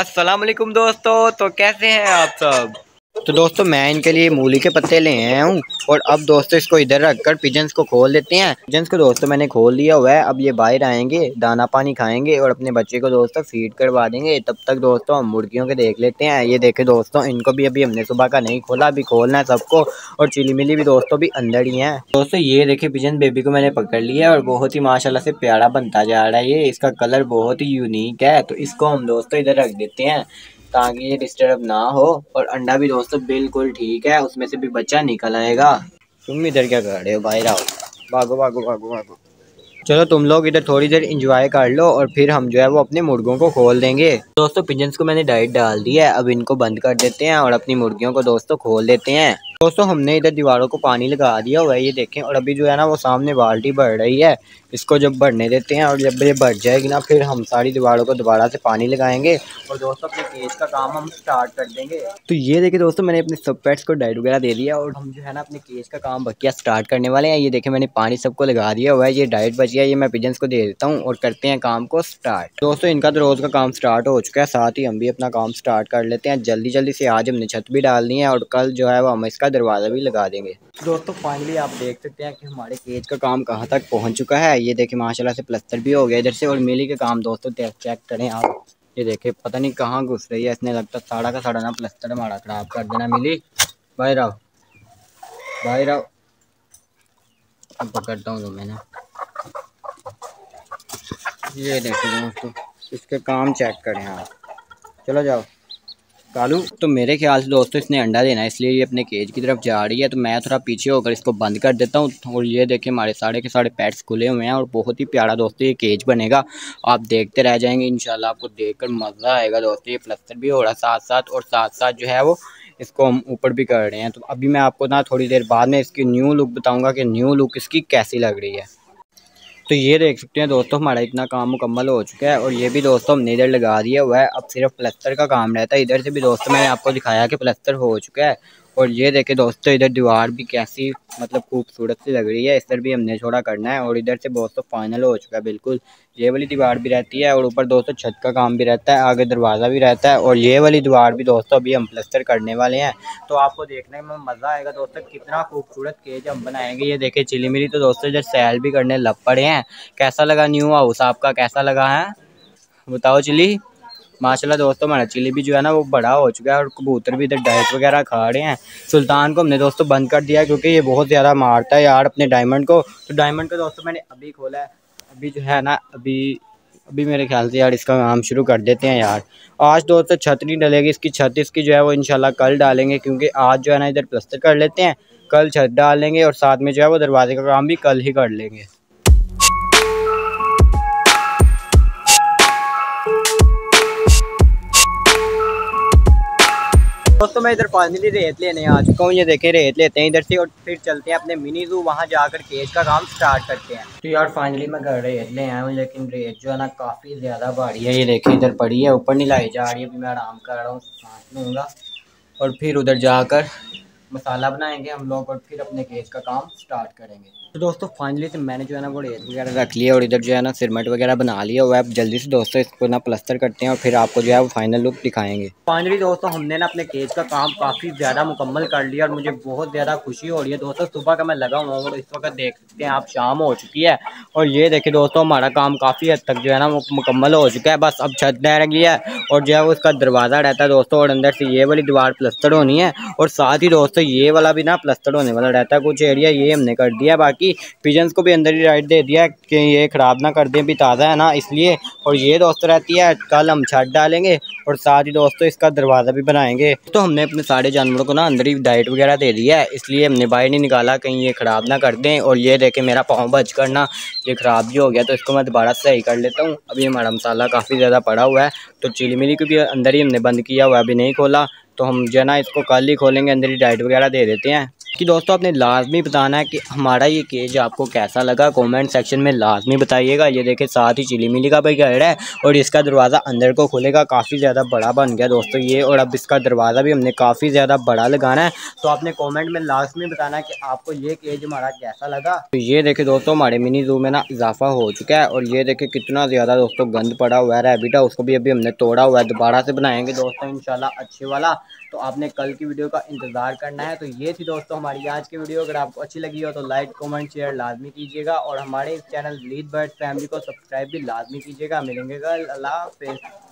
अस्सलाम वालेकुम दोस्तों, तो कैसे हैं आप सब। तो दोस्तों मैं इनके लिए मूली के पत्ते ले आया हूँ और अब दोस्तों इसको इधर रखकर पिजन्स को खोल देते हैं। पिजन्स को दोस्तों मैंने खोल दिया हुआ है, अब ये बाहर आएंगे, दाना पानी खाएंगे और अपने बच्चे को दोस्तों फीड करवा देंगे। तब तक दोस्तों हम मुर्गियों के देख लेते हैं। ये देखें दोस्तों, इनको भी अभी हमने सुबह का नहीं खोला, अभी खोलना है सबको। और चिली मिली भी दोस्तों भी अंदर ही है। दोस्तों ये देखे पिजन बेबी को मैंने पकड़ लिया और बहुत ही माशाल्लाह से प्यारा बनता जा रहा है। ये इसका कलर बहुत ही यूनिक है, तो इसको हम दोस्तों इधर रख देते हैं ताकि ये डिस्टर्ब ना हो। और अंडा भी दोस्तों बिल्कुल ठीक है, उसमें से भी बच्चा निकल आएगा। तुम इधर क्या कर रहे हो, बाहर आओ, भागो भागो भागो भागो। चलो तुम लोग इधर थोड़ी देर एंजॉय कर लो और फिर हम जो है वो अपने मुर्गियों को खोल देंगे। दोस्तों पिजन्स को मैंने डाइट डाल दी है, अब इनको बंद कर देते हैं और अपनी मुर्गियों को दोस्तों खोल देते हैं। दोस्तों हमने इधर दीवारों को पानी लगा दिया हुआ है, ये देखें। और अभी जो है ना वो सामने बाल्टी बढ़ रही है, इसको जब बढ़ने देते हैं और जब ये बढ़ जाएगी ना फिर हम सारी दीवारों को दोबारा से पानी लगाएंगे और दोस्तों अपने केज का काम हम स्टार्ट कर देंगे। तो ये देखिए दोस्तों मैंने अपने सब पेट्स को डाइट वगैरह दे दिया और हम जो है ना अपने केज का काम बकिया स्टार्ट करने वाले हैं। ये देखें मैंने पानी सबको लगा दिया हुआ है, ये डाइट बच गया, ये मैं पिजन्स को दे देता हूँ और करते हैं काम को स्टार्ट। दोस्तों इनका तो रोज़ का काम स्टार्ट हो चुका है, साथ ही हम भी अपना काम स्टार्ट कर लेते हैं। जल्दी जल्दी से आज हमने छत भी डालनी है और कल जो है वो हम इसका दरवाज़ा भी लगा देंगे। दोस्तों फाइनली आप देख सकते हैं कि हमारे केज का काम कहाँ तक पहुँच चुका है। ये देखिए माशाल्लाह से प्लस्तर भी हो गया इधर से। और मिली के काम दोस्तों चेक करें आप, ये देखिए पता नहीं कहाँ घुस रही है, इसने लगता साड़ा का साड़ा ना प्लस्तर हमारा खराब कर देना। मिली बाहर आओ, बाहर आओ, अब पकड़ता हूँ तुम्हें ना। ये देखिए दोस्तों इसके काम चेक करें आप, चलो जाओ कालू। तो मेरे ख्याल से दोस्तों इसने अंडा देना है, इसलिए ये अपने केज की तरफ जा रही है, तो मैं थोड़ा पीछे होकर इसको बंद कर देता हूँ। और ये देखिए हमारे सारे के सारे पेट्स खुले हुए हैं और बहुत ही प्यारा दोस्तों ये केज बनेगा, आप देखते रह जाएंगे। इंशाल्लाह आपको देखकर मज़ा आएगा। दोस्तों ये प्लस्तर भी हो रहा साथ-साथ और साथ-साथ जो है वो इसको हम ऊपर भी कर रहे हैं। तो अभी मैं आपको ना थोड़ी देर बाद में इसकी न्यू लुक बताऊँगा कि न्यू लुक इसकी कैसी लग रही है। तो ये देख सकते हैं दोस्तों हमारा इतना काम मुकम्मल हो चुका है और ये भी दोस्तों हमने इधर लगा दिया हुआ है, अब सिर्फ प्लस्तर का काम रहता है। इधर से भी दोस्तों मैंने आपको दिखाया कि प्लस्तर हो चुका है। और ये देखे दोस्तों इधर दीवार भी कैसी मतलब खूबसूरत सी लग रही है, इधर भी हमने थोड़ा करना है। और इधर से दोस्तों फाइनल हो चुका है बिल्कुल, ये वाली दीवार भी रहती है और ऊपर दोस्तों छत का काम भी रहता है, आगे दरवाज़ा भी रहता है। और ये वाली दीवार भी दोस्तों अभी हम प्लस्तर करने वाले हैं, तो आपको देखने में मज़ा आएगा दोस्तों कितना खूबसूरत केज हम बनाएंगे। ये देखे चिली मिली तो दोस्तों इधर सैल भी करने लग पड़े हैं। कैसा लगा न्यू हाउस आपका, कैसा लगा है बताओ चिली। माशाल्लाह दोस्तों हमारा चिली भी जो है ना वो बड़ा हो चुका है और कबूतर भी इधर डाइट वगैरह खा रहे हैं। सुल्तान को हमने दोस्तों बंद कर दिया क्योंकि ये बहुत ज़्यादा मारता है यार अपने डायमंड को। तो डायमंड को दोस्तों मैंने अभी खोला है, अभी जो है ना अभी मेरे ख्याल से यार इसका काम शुरू कर देते हैं यार। आज दोस्तों छत नहीं डलेगी इसकी, छत इसकी जो है वो इंशाल्लाह कल डालेंगे, क्योंकि आज जो है ना इधर प्लस्तर कर लेते हैं, कल छत डालेंगे और साथ में जो है वो दरवाजे का काम भी कल ही कर लेंगे। दोस्तों मैं इधर फाइनली रेत लेने आ चुका हूँ, ये देखें रेत लेते हैं इधर से और फिर चलते हैं अपने मिनी ज़ू, वहाँ जाकर केज का काम स्टार्ट करते हैं। तो यार फाइनली मैं घर रेत ले आया हूँ, लेकिन रेत जो है ना काफ़ी ज़्यादा भारी है, ये देखें इधर पड़ी है, ऊपर नहीं लाई जा रही है। अभी मैं आराम कर रहा हूँ, सांस लूँगा और फिर उधर जाकर मसाला बनाएंगे हम लोग और फिर अपने केज का काम स्टार्ट करेंगे। तो दोस्तों फाइनली तो मैंने जो है ना वो रेत वगैरह रख लिया और इधर जो है ना सिरमेंट वगैरह बना लिया हुआ है। अब जल्दी से दोस्तों इसको ना प्लस्तर करते हैं और फिर आपको जो है वो फाइनल लुक दिखाएंगे। फाइनली दोस्तों हमने ना अपने केज का काम काफ़ी ज़्यादा मुकम्मल कर लिया और मुझे बहुत ज़्यादा खुशी हो रही है। दोस्तों सुबह का मैं लगा हुआ हूँ और इस वक्त देख सकते हैं आप शाम हो चुकी है। और ये देखिए दोस्तों हमारा काम काफ़ी हद तक जो है ना वो मुकम्मल हो चुका है, बस अब छत रह गई है और जो है वो इसका दरवाज़ा रहता है दोस्तों और अंदर से ये वाली दीवार प्लस्तर होनी है और साथ ही दोस्तों ये वाला भी ना प्लस्तर होने वाला रहता है। कुछ एरिया ये हमने कर दिया, बाकी पिजन्स को भी अंदर ही राइट दे दिया कि ये ख़राब ना कर दें, भी ताज़ा है ना इसलिए। और ये दोस्तों रहती है कल हम छत डालेंगे और साथ ही दोस्तों इसका दरवाज़ा भी बनाएंगे। तो हमने अपने सारे जानवरों को ना अंदर ही डाइट वगैरह दे दिया है, इसलिए हमने बाहर नहीं निकाला कहीं ये ख़राब ना कर दें। और ये देखें मेरा पाँव बच कर ना ये ख़राब भी हो गया, तो इसको मैं दोबारा सही कर लेता हूँ। अभी हमारा मसाला काफ़ी ज़्यादा पड़ा हुआ है, तो चिली मिली को भी अंदर ही हमने बंद किया हुआ, अभी नहीं खोला, तो हम जो है ना इसको कल ही खोलेंगे, अंदर ही डाइट वगैरह दे देते हैं। कि दोस्तों आपने लाजमी बताना है कि हमारा ये केज आपको कैसा लगा, कमेंट सेक्शन में लाजमी बताइएगा। ये देखें साथ ही चिली मिली का भी गेट है और इसका दरवाज़ा अंदर को खुलेगा, काफ़ी ज़्यादा बड़ा बन गया दोस्तों ये, और अब इसका दरवाज़ा भी हमने काफ़ी ज़्यादा बड़ा लगाना है। तो आपने कॉमेंट में लाजमी बताना कि आपको ये केज हमारा कैसा लगा। तो ये देखें दोस्तों हमारे मिनी जू में ना इजाफा हो चुका है और ये देखें कितना ज़्यादा दोस्तों गंद पड़ा हुआ है रैबिट, उसको भी अभी हमने तोड़ा हुआ है, दोबारा से बनाएंगे दोस्तों इंशाल्लाह अच्छे वाला। तो आपने कल की वीडियो का इंतज़ार करना है। तो ये थी दोस्तों हमारी आज की वीडियो, अगर आपको अच्छी लगी हो तो लाइक कमेंट शेयर लाजमी कीजिएगा और हमारे इस चैनल लीड बर्ड फैमिली को सब्सक्राइब भी लाजमी कीजिएगा। मिलेंगे कल, अल्लाह हाफिज़।